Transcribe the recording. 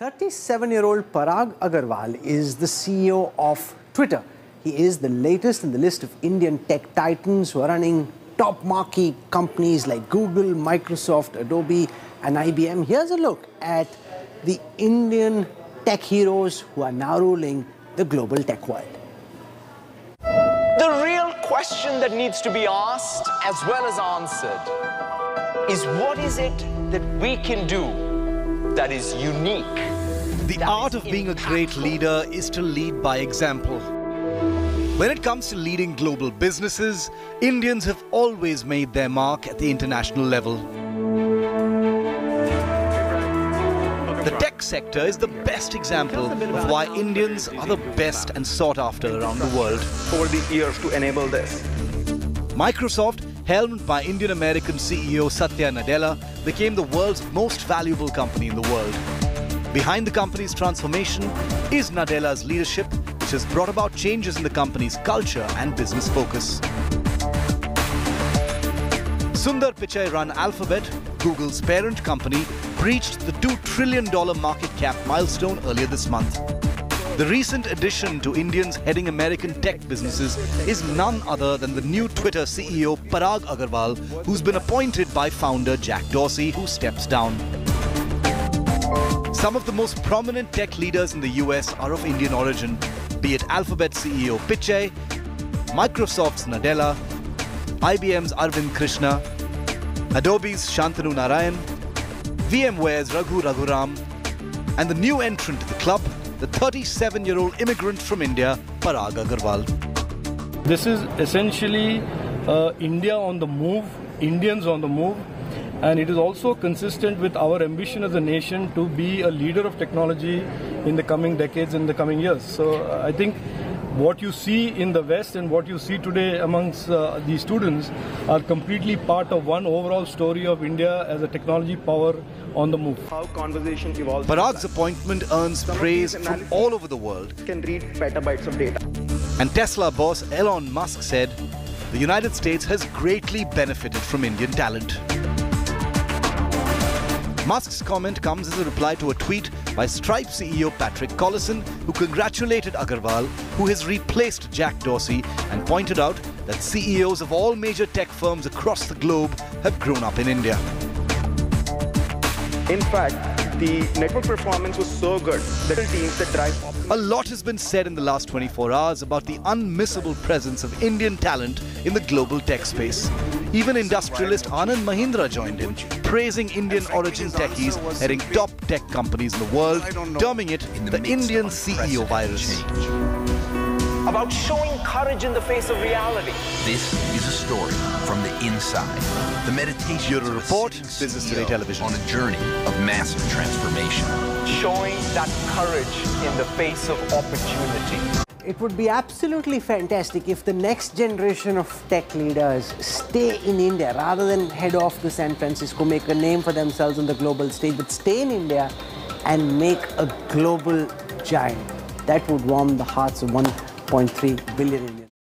37-year-old Parag Agarwal is the CEO of Twitter. He is the latest in the list of Indian tech titans who are running top marquee companies like Google, Microsoft, Adobe and IBM. Here's a look at the Indian tech heroes who are now ruling the global tech world. The real question that needs to be asked as well as answered is what is it that we can do that is unique. The art of being a great leader is to lead by example. When it comes to leading global businesses, Indians have always made their mark at the international level. The tech sector is the best example of why Indians are the best and sought after around the world. Over the years to enable this. Microsoft, helmed by Indian-American CEO Satya Nadella, became the world's most valuable company in the world. Behind the company's transformation is Nadella's leadership, which has brought about changes in the company's culture and business focus. Sundar Pichai-run Alphabet, Google's parent company, breached the $2 trillion market cap milestone earlier this month. The recent addition to Indians heading American tech businesses is none other than the new Twitter CEO Parag Agarwal, who's been appointed by founder Jack Dorsey, who steps down. Some of the most prominent tech leaders in the US are of Indian origin, be it Alphabet CEO Pichai, Microsoft's Nadella, IBM's Arvind Krishna, Adobe's Shantanu Narayan, VMware's Raghu Radhuram, and the new entrant to the club, the 37-year-old immigrant from India, Parag Agarwal. This is essentially India on the move, Indians on the move, and it is also consistent with our ambition as a nation to be a leader of technology in the coming decades, in the coming years. So I think what you see in the West and what you see today amongst these students are completely part of one overall story of India as a technology power on the move. How conversation evolves. Parag's appointment earns praise from all over the world. Can read petabytes of data. And Tesla boss Elon Musk said, the United States has greatly benefited from Indian talent. Musk's comment comes as a reply to a tweet by Stripe CEO Patrick Collison, who congratulated Agarwal, who has replaced Jack Dorsey, and pointed out that CEOs of all major tech firms across the globe have grown up in India. In fact, the network performance was so good that teams that drive. A lot has been said in the last 24 hours about the unmissable presence of Indian talent in the global tech space. Even industrialist Anand Mahindra joined in, praising Indian origin techies heading top tech companies in the world, terming it the Indian CEO virus. About showing courage in the face of reality. This is a story from the inside. The meditation. Bureau Report, Business Today Television. On a journey of massive transformation. Showing that courage in the face of opportunity. It would be absolutely fantastic if the next generation of tech leaders stay in India rather than head off to San Francisco, make a name for themselves on the global stage, but stay in India and make a global giant. That would warm the hearts of 1.3 billion Indians.